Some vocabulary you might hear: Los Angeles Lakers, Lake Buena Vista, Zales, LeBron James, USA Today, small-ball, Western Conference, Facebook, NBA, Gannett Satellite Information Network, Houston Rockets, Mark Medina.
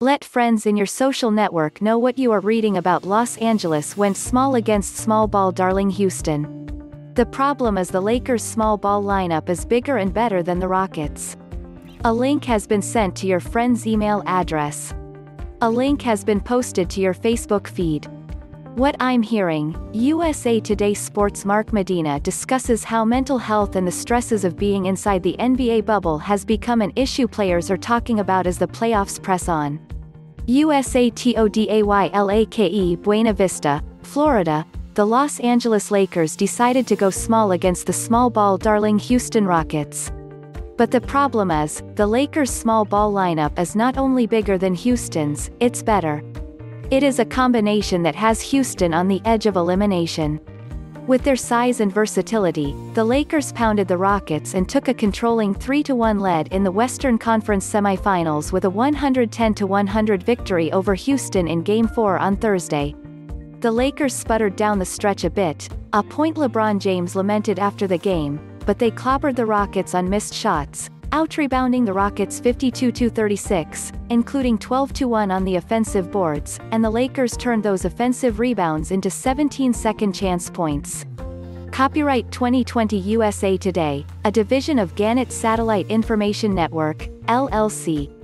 Let friends in your social network know what you are reading about. Los Angeles went small against small ball darling Houston. The problem is the Lakers' small ball lineup is bigger and better than the Rockets. A link has been sent to your friend's email address. A link has been posted to your Facebook feed. What I'm hearing, USA Today Sports' Mark Medina discusses how mental health and the stresses of being inside the NBA bubble has become an issue players are talking about as the playoffs press on. USA Today Lake Buena Vista, Florida, the Los Angeles Lakers decided to go small against the small ball darling Houston Rockets. But the problem is, the Lakers' small ball lineup is not only bigger than Houston's, it's better. It is a combination that has Houston on the edge of elimination. With their size and versatility, the Lakers pounded the Rockets and took a controlling 3-1 lead in the Western Conference semifinals with a 110-100 victory over Houston in Game 4 on Thursday. The Lakers sputtered down the stretch a bit, a point LeBron James lamented after the game, but they clobbered the Rockets on missed shots, outrebounding the Rockets 52-36, including 12-1 on the offensive boards, and the Lakers turned those offensive rebounds into 17 second chance points. Copyright 2020 USA Today, a division of Gannett Satellite Information Network, LLC.